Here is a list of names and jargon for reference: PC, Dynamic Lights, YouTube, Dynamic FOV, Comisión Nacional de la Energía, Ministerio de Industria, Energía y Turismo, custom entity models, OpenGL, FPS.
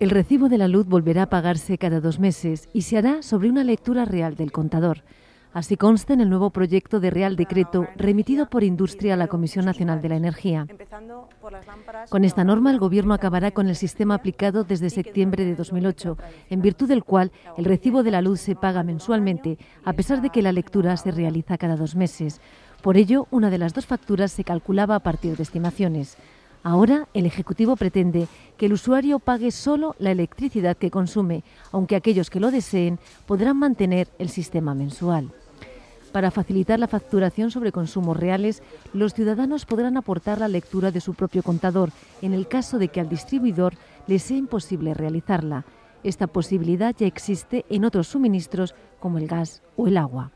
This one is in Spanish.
El recibo de la luz volverá a pagarse cada 2 meses y se hará sobre una lectura real del contador. Así consta en el nuevo proyecto de Real Decreto remitido por Industria a la Comisión Nacional de la Energía. Con esta norma, el Gobierno acabará con el sistema aplicado desde septiembre de 2008, en virtud del cual el recibo de la luz se paga mensualmente, a pesar de que la lectura se realiza cada 2 meses. Por ello, una de las 2 facturas se calculaba a partir de estimaciones. Ahora, el Ejecutivo pretende que el usuario pague solo la electricidad que consume, aunque aquellos que lo deseen podrán mantener el sistema mensual. Para facilitar la facturación sobre consumos reales, los ciudadanos podrán aportar la lectura de su propio contador, en el caso de que al distribuidor le sea imposible realizarla. Esta posibilidad ya existe en otros suministros como el gas o el agua.